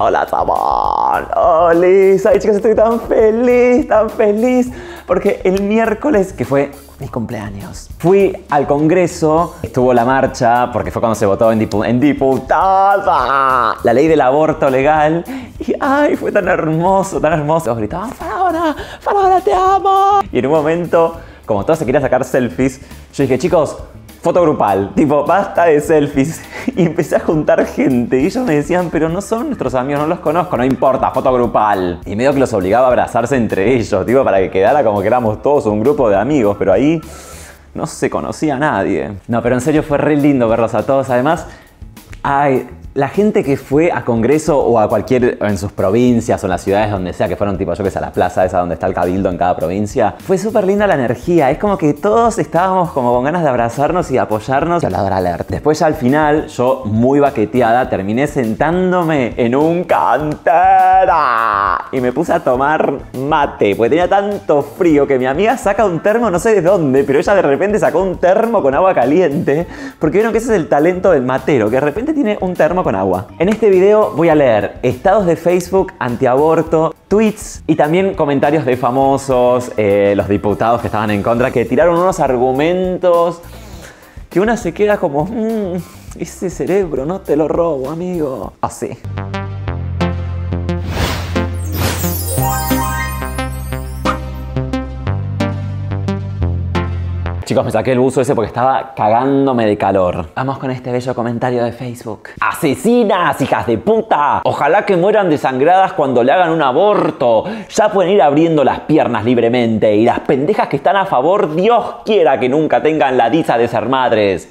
Hola, Tabón. Hola, ay, chicas, estoy tan feliz, porque el miércoles, que fue mi cumpleaños, fui al Congreso, estuvo la marcha, porque fue cuando se votó en diputada la ley del aborto legal, y ay, fue tan hermoso, tan hermoso. Todos gritaban, Faraona, Faraona, te amo. Y en un momento, como todos se querían sacar selfies, yo dije, chicos, foto grupal, tipo, basta de selfies. Y empecé a juntar gente y ellos me decían, pero no son nuestros amigos, no los conozco, no importa, foto grupal. Y medio que los obligaba a abrazarse entre ellos, tipo, para que quedara como que éramos todos un grupo de amigos, pero ahí no se conocía a nadie. No, pero en serio fue re lindo verlos a todos. Además, ay, la gente que fue a Congreso o a cualquier, en sus provincias o en las ciudades donde sea, que fueron tipo, yo que sé, a la plaza esa donde está el cabildo en cada provincia, fue súper linda la energía. Es como que todos estábamos como con ganas de abrazarnos y de apoyarnos. Hablador alert. Después ya al final, yo muy baqueteada, terminé sentándome en un cantera y me puse a tomar mate, porque tenía tanto frío que mi amiga saca un termo, no sé de dónde, pero ella de repente sacó un termo con agua caliente, porque vieron que ese es el talento del matero, que de repente tiene un termo con agua. En este video voy a leer estados de Facebook antiaborto, tweets y también comentarios de famosos, los diputados que estaban en contra, que tiraron unos argumentos que una se queda como, ese cerebro no te lo robo, amigo. Así. Chicos, me saqué el buzo ese porque estaba cagándome de calor. Vamos con este bello comentario de Facebook. ¡Asesinas, hijas de puta! Ojalá que mueran desangradas cuando le hagan un aborto. Ya pueden ir abriendo las piernas libremente. Y las pendejas que están a favor, Dios quiera que nunca tengan la dicha de ser madres.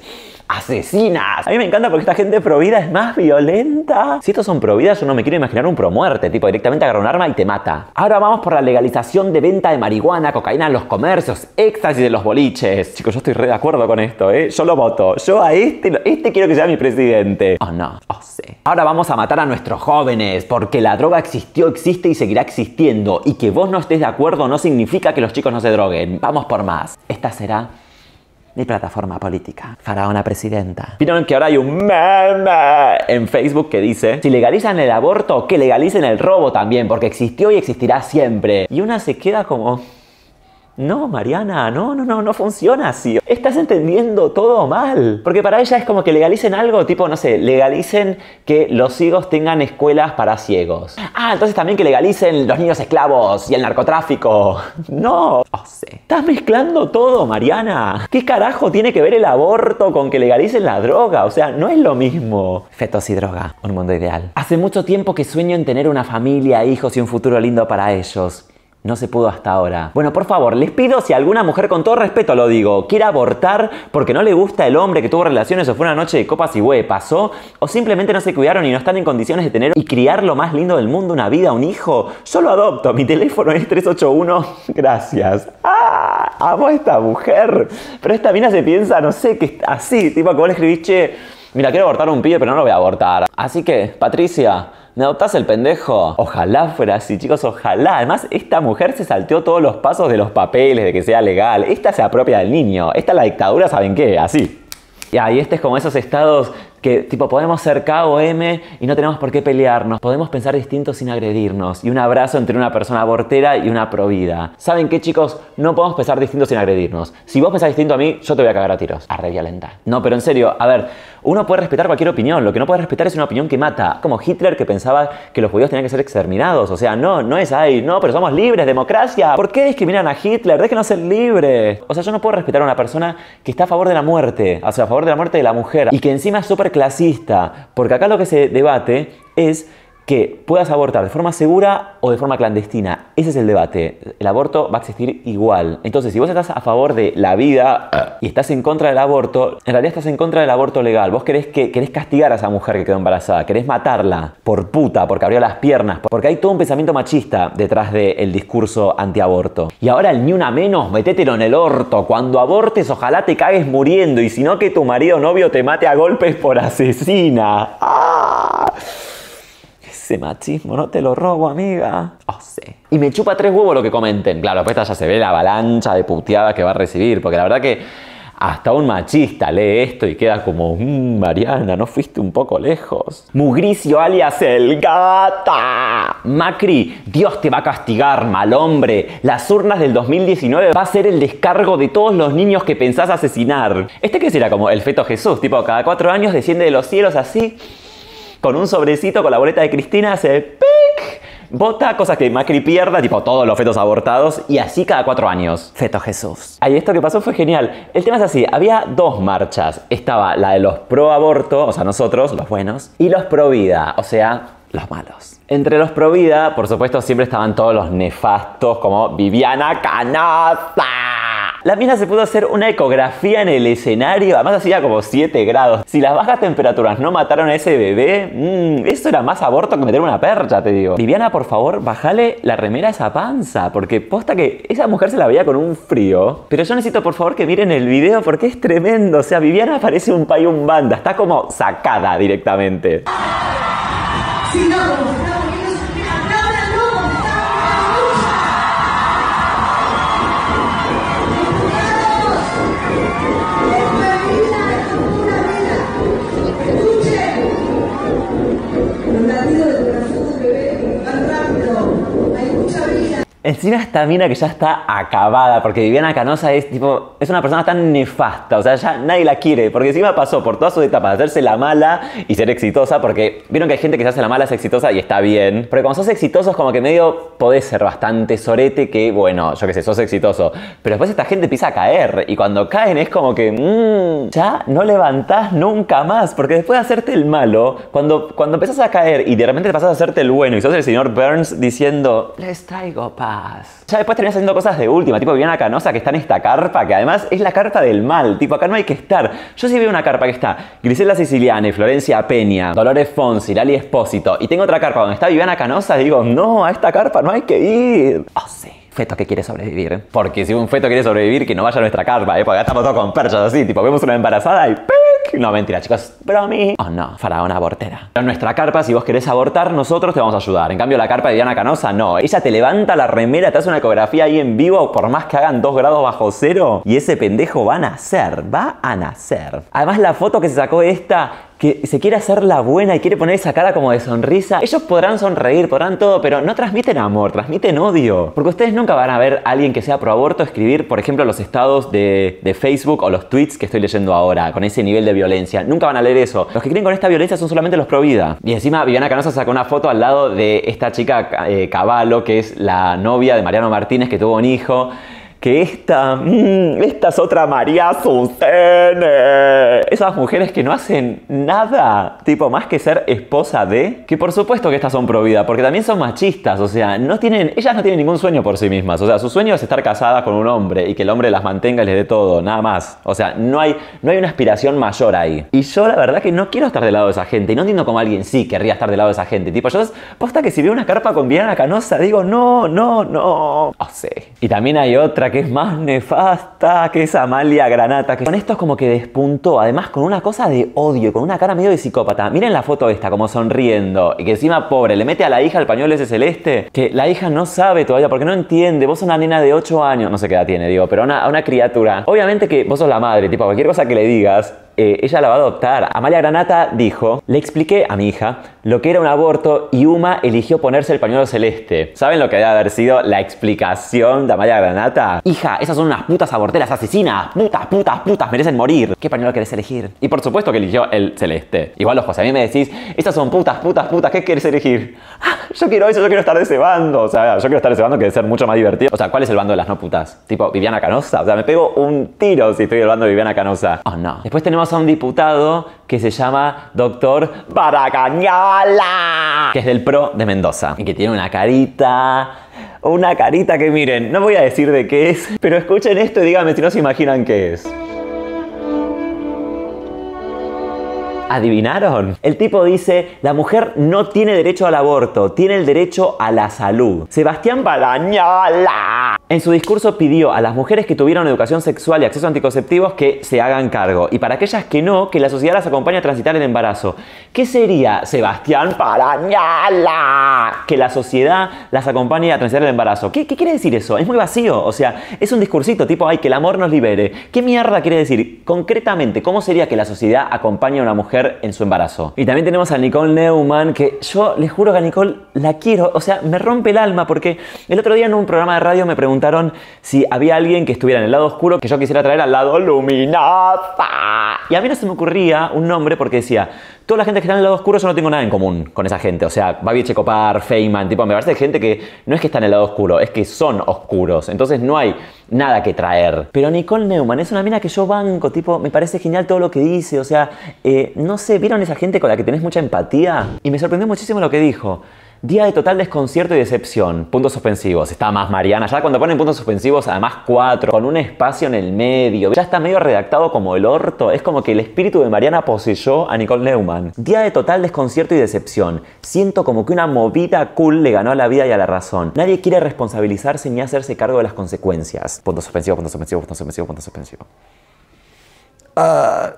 ¡Asesinas! A mí me encanta porque esta gente provida es más violenta. Si estos son providas, yo no me quiero imaginar un promuerte, tipo directamente agarra un arma y te mata. Ahora vamos por la legalización de venta de marihuana, cocaína en los comercios, éxtasis de los boliches. Chicos, yo estoy re de acuerdo con esto, ¿eh? Yo lo voto. Yo a este quiero que sea mi presidente. Oh, no. Oh, sí. Ahora vamos a matar a nuestros jóvenes, porque la droga existió, existe y seguirá existiendo. Y que vos no estés de acuerdo no significa que los chicos no se droguen. Vamos por más. Esta será mi plataforma política. Faraona presidenta. Vieron que ahora hay un meme en Facebook que dice, si legalizan el aborto, que legalicen el robo también, porque existió y existirá siempre. Y una se queda como, no, Mariana, no funciona así. Estás entendiendo todo mal. Porque para ella es como que legalicen algo, tipo, no sé, legalicen que los ciegos tengan escuelas para ciegos. Ah, entonces también que legalicen los niños esclavos y el narcotráfico. No. Oh, sí. Estás mezclando todo, Mariana. ¿Qué carajo tiene que ver el aborto con que legalicen la droga? O sea, no es lo mismo. Fetos y droga, un mundo ideal. Hace mucho tiempo que sueño en tener una familia, hijos y un futuro lindo para ellos. No se pudo hasta ahora. Bueno, por favor, les pido, si alguna mujer, con todo respeto lo digo, quiere abortar porque no le gusta el hombre que tuvo relaciones o fue una noche de copas y güey, pasó, o simplemente no se cuidaron y no están en condiciones de tener y criar lo más lindo del mundo, una vida, un hijo, yo lo adopto. Mi teléfono es 381. Gracias. ¡Ah! Amo a esta mujer. Pero esta mina se piensa, no sé, que así, tipo, como le escribí, che, mira, quiero abortar a un pibe, pero no lo voy a abortar. Así que, Patricia, ¿me adoptás el pendejo? Ojalá fuera así, chicos, ojalá. Además, esta mujer se salteó todos los pasos de los papeles, de que sea legal. Esta se apropia del niño. Esta la dictadura, ¿saben qué? Así. Y este es como esos estados que, tipo, podemos ser K o M y no tenemos por qué pelearnos. Podemos pensar distintos sin agredirnos. Y un abrazo entre una persona abortera y una provida. ¿Saben qué, chicos? No podemos pensar distintos sin agredirnos. Si vos pensás distinto a mí, yo te voy a cagar a tiros. Arre violenta. No, pero en serio, a ver, uno puede respetar cualquier opinión. Lo que no puede respetar es una opinión que mata. Como Hitler, que pensaba que los judíos tenían que ser exterminados. O sea, no es ahí. No, pero somos libres, democracia. ¿Por qué discriminan a Hitler? Déjenos ser libres. O sea, yo no puedo respetar a una persona que está a favor de la muerte. O sea, a favor de la muerte de la mujer. Y que encima es súper clasista, porque acá lo que se debate es que puedas abortar de forma segura o de forma clandestina. Ese es el debate. El aborto va a existir igual. Entonces, si vos estás a favor de la vida y estás en contra del aborto, en realidad estás en contra del aborto legal. Vos querés castigar a esa mujer que quedó embarazada, querés matarla por puta, porque abrió las piernas, porque hay todo un pensamiento machista detrás del discurso antiaborto. Y ahora el ni una menos, metételo en el orto. Cuando abortes, ojalá te cagues muriendo, y si no, que tu marido o novio te mate a golpes por asesina. ¡Ah! Ese machismo no te lo robo, amiga. Oh, sí. Y me chupa tres huevos lo que comenten. Claro, pues esta ya se ve la avalancha de puteada que va a recibir. Porque la verdad que Hasta un machista lee esto y queda como, Mariana, ¿no fuiste un poco lejos? Mugricio alias El Gata. Macri, Dios te va a castigar, mal hombre. Las urnas del 2019 va a ser el descargo de todos los niños que pensás asesinar. Este que será como el feto Jesús, tipo cada 4 años desciende de los cielos así, con un sobrecito con la boleta de Cristina, hace pic, vota cosas que Macri pierda, tipo todos los fetos abortados, y así cada 4 años. Feto Jesús. Ay, esto que pasó fue genial. El tema es así, había 2 marchas. Estaba la de los pro aborto, o sea, nosotros, los buenos, y los pro vida, o sea, los malos. Entre los pro vida, por supuesto, siempre estaban todos los nefastos, como Viviana Canosa. La mina se pudo hacer una ecografía en el escenario, además hacía como 7 grados. Si las bajas temperaturas no mataron a ese bebé, eso era más aborto que meter una percha, te digo. Viviana, por favor, bajale la remera a esa panza, porque posta que esa mujer se la veía con un frío. Pero yo necesito, por favor, que miren el video porque es tremendo. O sea, Viviana parece un payún banda, está como sacada directamente. Sí, no. Encima esta mina que ya está acabada, porque Viviana Canosa es tipo, es una persona tan nefasta, o sea, ya nadie la quiere, porque encima pasó por todas sus etapas de hacerse la mala y ser exitosa, porque vieron que hay gente que se hace la mala, es exitosa y está bien, pero cuando sos exitoso es como que medio podés ser bastante sorete, que bueno, yo qué sé, sos exitoso, pero después esta gente empieza a caer, y cuando caen es como que, ya no levantás nunca más, porque después de hacerte el malo, cuando empezás a caer y de repente te pasás a hacerte el bueno, y sos el señor Burns diciendo, les traigo paz. Ya después terminas haciendo cosas de última, tipo Viviana Canosa que está en esta carpa, que además es la carpa del mal, tipo acá no hay que estar. Yo sí veo una carpa que está Gisela Siciliani, Florencia Peña, Dolores Fonsi, Lali Espósito, y tengo otra carpa donde está Viviana Canosa y digo, no, a esta carpa no hay que ir. Oh, sí. Feto que quiere sobrevivir. Porque si un feto quiere sobrevivir, que no vaya a nuestra carpa, ¿eh? Porque acá estamos todos con perchas así, tipo vemos una embarazada y ¡pic! No, mentira, chicos, pero a mí. Oh, no, faraona abortera. Pero en nuestra carpa, si vos querés abortar, nosotros te vamos a ayudar. En cambio, la carpa de Viviana Canosa, no. Ella te levanta la remera, te hace una ecografía ahí en vivo, por más que hagan 2 grados bajo cero, y ese pendejo va a nacer, Además, la foto que se sacó esta, que se quiere hacer la buena y quiere poner esa cara como de sonrisa. Ellos podrán sonreír, podrán todo, pero no transmiten amor, transmiten odio. Porque ustedes nunca van a ver a alguien que sea pro aborto escribir, por ejemplo, los estados de Facebook o los tweets que estoy leyendo ahora, con ese nivel de violencia. Nunca van a leer eso. Los que creen con esta violencia son solamente los pro vida. Y encima Viviana Canosa sacó una foto al lado de esta chica Cavallo, que es la novia de Mariano Martínez, que tuvo un hijo. Que esta es otra María Azucena. Esas mujeres que no hacen nada, tipo más que ser esposa de. Que por supuesto que estas son pro vida, porque también son machistas, o sea, ellas no tienen ningún sueño por sí mismas. O sea, su sueño es estar casadas con un hombre y que el hombre las mantenga y les dé todo, nada más. O sea, no hay una aspiración mayor ahí. Y yo la verdad que no quiero estar del lado de esa gente, y no entiendo cómo alguien sí querría estar del lado de esa gente. Tipo, yo posta que si veo una carpa con Viviana Canosa, digo, no. Oh, sí. Y también hay otra que es más nefasta, que es Amalia Granata, que con esto es como que despuntó, además con una cosa de odio, con una cara medio de psicópata. Miren la foto esta, como sonriendo, y que encima, pobre, le mete a la hija el pañuelo ese celeste, que la hija no sabe todavía, porque no entiende. Vos sos una nena de 8 años, no sé qué edad tiene, digo, pero una criatura. Obviamente que vos sos la madre, tipo, cualquier cosa que le digas, ella la va a adoptar. Amalia Granata dijo, le expliqué a mi hija lo que era un aborto y Uma eligió ponerse el pañuelo celeste. ¿Saben lo que debe haber sido la explicación de Amalia Granata? Hija, esas son unas putas aborteras asesinas. Putas, merecen morir. ¿Qué pañuelo querés elegir? Y por supuesto que eligió el celeste. Igual, ojo, si a mí me decís, esas son putas, ¿qué querés elegir? Yo quiero eso, yo quiero estar de ese bando. O sea, yo quiero estar de ese bando que debe ser mucho más divertido. O sea, ¿cuál es el bando de las no putas? Tipo, Viviana Canosa. O sea, me pego un tiro si estoy del bando de Viviana Canosa. Oh, no. Después tenemos a un diputado que se llama Doctor Baracañala, que es del PRO de Mendoza y que tiene una carita que miren, no voy a decir de qué es, pero escuchen esto y díganme si no se imaginan qué es. ¿Adivinaron? El tipo dice, la mujer no tiene derecho al aborto, tiene el derecho a la salud. Sebastián Baracañala. En su discurso pidió a las mujeres que tuvieron educación sexual y acceso a anticonceptivos que se hagan cargo. Y para aquellas que no, que la sociedad las acompañe a transitar el embarazo. ¿Qué sería, Sebastián Baracañala? Que la sociedad las acompañe a transitar el embarazo. ¿Qué quiere decir eso? Es muy vacío. O sea, es un discursito tipo, ay, que el amor nos libere. ¿Qué mierda quiere decir? Concretamente, ¿cómo sería que la sociedad acompañe a una mujer en su embarazo? Y también tenemos a Nicole Neumann, que yo les juro que a Nicole la quiero. O sea, me rompe el alma porque el otro día en un programa de radio me preguntaron si había alguien que estuviera en el lado oscuro que yo quisiera traer al lado luminosa. Y a mí no se me ocurría un nombre porque decía, toda la gente que está en el lado oscuro yo no tengo nada en común con esa gente. O sea, Babi Checopar, Feynman, tipo, me parece gente que no es que está en el lado oscuro, es que son oscuros. Entonces no hay nada que traer. Pero Nicole Neumann es una mina que yo banco, tipo, me parece genial todo lo que dice. O sea, no sé, ¿vieron esa gente con la que tenés mucha empatía? Y me sorprendió muchísimo lo que dijo. Día de total desconcierto y decepción. Puntos suspensivos. Está más Mariana. Ya cuando ponen puntos suspensivos, además 4, con un espacio en el medio. Ya está medio redactado como el orto. Es como que el espíritu de Mariana poseyó a Nicole Neumann. Día de total desconcierto y decepción. Siento como que una movida cool le ganó a la vida y a la razón. Nadie quiere responsabilizarse ni hacerse cargo de las consecuencias. Puntos suspensivos, puntos suspensivos, puntos suspensivos, puntos suspensivos.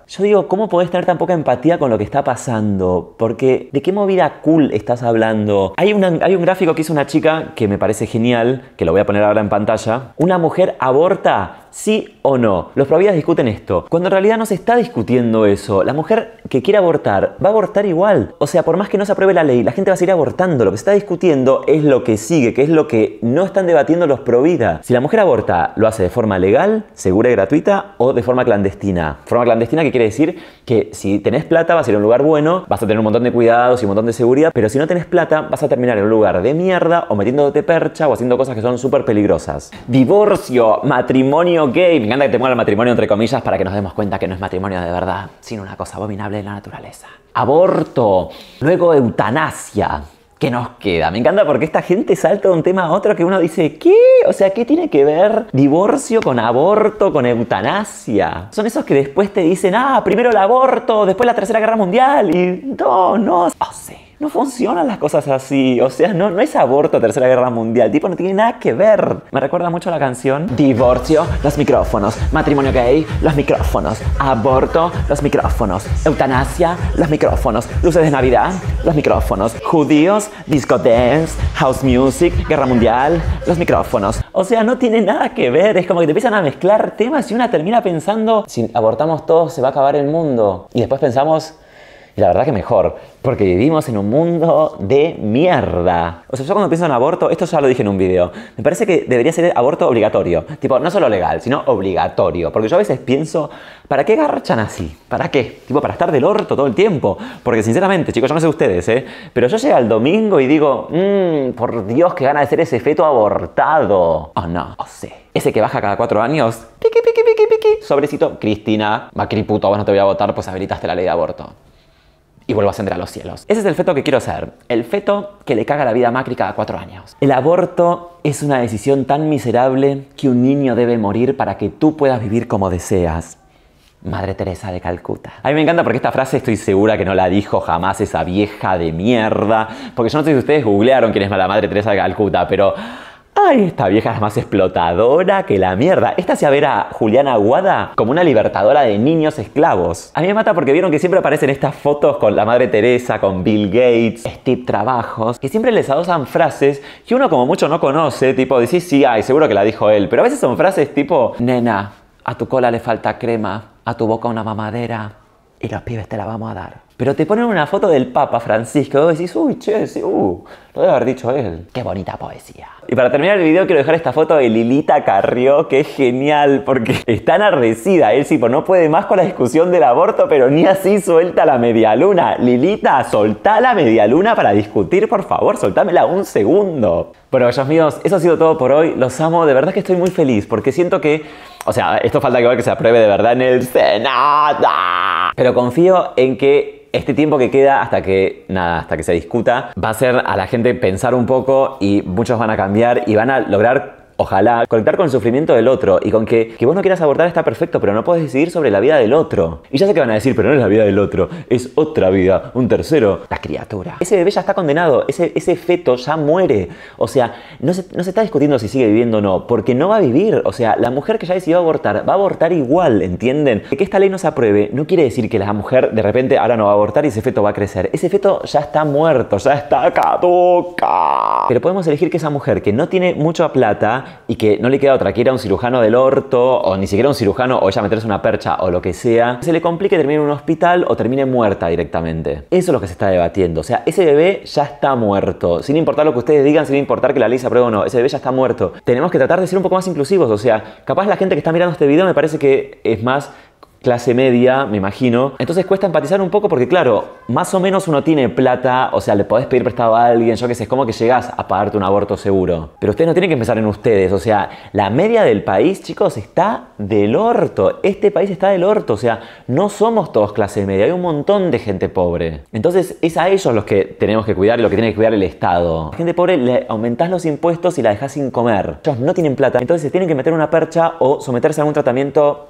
Yo digo, ¿cómo podés tener tan poca empatía con lo que está pasando? Porque, ¿de qué movida cool estás hablando? Hay un gráfico que hizo una chica que me parece genial, que lo voy a poner ahora en pantalla. ¿Una mujer aborta? ¿Sí o no? Los providas discuten esto, cuando en realidad no se está discutiendo eso. La mujer que quiere abortar, va a abortar igual. O sea, por más que no se apruebe la ley, la gente va a seguir abortando. Lo que se está discutiendo es lo que sigue, que es lo que no están debatiendo los providas. Si la mujer aborta, ¿lo hace de forma legal, segura y gratuita o de forma clandestina? Forma clandestina, que quiere decir que si tenés plata vas a ir a un lugar bueno, vas a tener un montón de cuidados y un montón de seguridad, pero si no tenés plata vas a terminar en un lugar de mierda o metiéndote percha o haciendo cosas que son súper peligrosas. Divorcio, matrimonio gay. Me encanta que te pongan el matrimonio entre comillas para que nos demos cuenta que no es matrimonio de verdad, sino una cosa abominable de la naturaleza. Aborto, luego eutanasia. ¿Qué nos queda? Me encanta porque esta gente salta de un tema a otro que uno dice, ¿qué? O sea, ¿qué tiene que ver divorcio con aborto, con eutanasia? Son esos que después te dicen, ah, primero el aborto, después la Tercera Guerra Mundial y no. Oh, sí. No funcionan las cosas así. O sea, no es aborto, Tercera Guerra Mundial. Tipo, no tiene nada que ver. Me recuerda mucho a la canción. Divorcio, los micrófonos. Matrimonio gay, los micrófonos. Aborto, los micrófonos. Eutanasia, los micrófonos. Luces de Navidad, los micrófonos. Judíos, disco dance, house music, guerra mundial, los micrófonos. O sea, no tiene nada que ver. Es como que te empiezan a mezclar temas y una termina pensando, si abortamos todos se va a acabar el mundo. Y después pensamos, y la verdad que mejor, porque vivimos en un mundo de mierda. O sea, yo cuando pienso en aborto, esto ya lo dije en un video, me parece que debería ser aborto obligatorio. Tipo, no solo legal, sino obligatorio. Porque yo a veces pienso, ¿para qué garchan así? ¿Para qué? Tipo, para estar del orto todo el tiempo. Porque sinceramente, chicos, yo no sé ustedes, pero yo llego al domingo y digo, por Dios, qué gana de ser ese feto abortado. Oh, no, oh, sí. Ese que baja cada 4 años. Piqui, piqui, piqui, piqui. Sobrecito, Cristina, Macri puto, vos no te voy a votar, pues habilitaste la ley de aborto. Y vuelvo a ascender a los cielos. Ese es el feto que quiero ser. El feto que le caga la vida a Macri cada 4 años. El aborto es una decisión tan miserable que un niño debe morir para que tú puedas vivir como deseas. Madre Teresa de Calcuta. A mí me encanta porque esta frase estoy segura que no la dijo jamás esa vieja de mierda. Porque yo no sé si ustedes googlearon quién es la Madre Teresa de Calcuta, pero... ¡ay, esta vieja es más explotadora que la mierda! Esta se ve a Juliana Aguada como una libertadora de niños esclavos. A mí me mata porque vieron que siempre aparecen estas fotos con la Madre Teresa, con Bill Gates, Steve Trabajos, que siempre les adosan frases que uno como mucho no conoce, tipo, decís, sí, ay, seguro que la dijo él, pero a veces son frases tipo, nena, a tu cola le falta crema, a tu boca una mamadera, y los pibes te la vamos a dar. Pero te ponen una foto del Papa Francisco y vos decís, uy, che, sí, lo debe haber dicho él. ¡Qué bonita poesía! Y para terminar el video quiero dejar esta foto de Lilita Carrió, que es genial, porque está enardecida. Él sí, pues no puede más con la discusión del aborto, pero ni así suelta la medialuna. Lilita, soltá la medialuna para discutir, por favor, soltámela un segundo. Bueno, bellos míos, eso ha sido todo por hoy. Los amo, de verdad que estoy muy feliz, porque siento que... o sea, esto falta que se apruebe de verdad en el Senado. Pero confío en que... este tiempo que queda hasta que, nada, hasta que se discuta, va a hacer a la gente pensar un poco y muchos van a cambiar y van a lograr Ojalá. Conectar con el sufrimiento del otro y con que vos no quieras abortar está perfecto, pero no podés decidir sobre la vida del otro. Y ya sé que van a decir, pero no es la vida del otro, es otra vida, un tercero, la criatura. Ese bebé ya está condenado, ese feto ya muere. O sea, no se está discutiendo si sigue viviendo o no, porque no va a vivir. O sea, la mujer que ya decidió abortar, va a abortar igual, ¿entienden? Que esta ley no se apruebe no quiere decir que la mujer de repente ahora no va a abortar y ese feto va a crecer. Ese feto ya está muerto, ya está caduca. Pero podemos elegir que esa mujer que no tiene mucha plata y que no le queda otra que ir a un cirujano del orto, o ni siquiera un cirujano, o ella meterse una percha, o lo que sea, se le complique, termine en un hospital o termine muerta directamente. Eso es lo que se está debatiendo. O sea, ese bebé ya está muerto. Sin importar lo que ustedes digan, sin importar que la ley se apruebe o no, ese bebé ya está muerto. Tenemos que tratar de ser un poco más inclusivos. O sea, capaz la gente que está mirando este video me parece que es más clase media, me imagino. Entonces cuesta empatizar un poco porque, claro, más o menos uno tiene plata, o sea, le podés pedir prestado a alguien, yo qué sé, es como que llegás a pagarte un aborto seguro. Pero ustedes no tienen que pensar en ustedes, o sea, la media del país, chicos, está del orto. Este país está del orto, o sea, no somos todos clase media, hay un montón de gente pobre. Entonces es a ellos los que tenemos que cuidar y lo que tiene que cuidar el Estado. A la gente pobre le aumentás los impuestos y la dejás sin comer. Ellos no tienen plata, entonces se tienen que meter una percha o someterse a algún tratamiento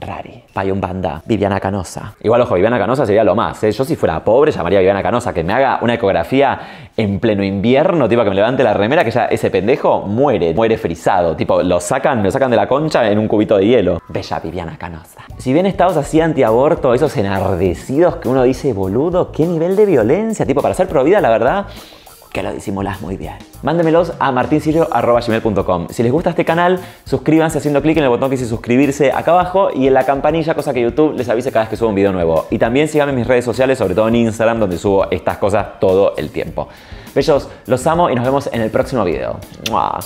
rari. Payón Banda. Viviana Canosa. Igual, ojo, Viviana Canosa sería lo más, ¿eh? Yo si fuera pobre llamaría a Viviana Canosa, que me haga una ecografía en pleno invierno, tipo que me levante la remera, que ya ese pendejo muere. Muere frisado. Tipo, me lo sacan de la concha en un cubito de hielo. Bella Viviana Canosa. Si bien estados así antiaborto, esos enardecidos que uno dice, boludo, qué nivel de violencia. Tipo, para ser provida, la verdad, que lo disimulás muy bien. Mándemelos a martincirio@gmail.com. Si les gusta este canal, suscríbanse haciendo clic en el botón que dice suscribirse acá abajo y en la campanilla, cosa que YouTube les avise cada vez que subo un video nuevo. Y también síganme en mis redes sociales, sobre todo en Instagram, donde subo estas cosas todo el tiempo. Bellos, los amo y nos vemos en el próximo video. ¡Mua!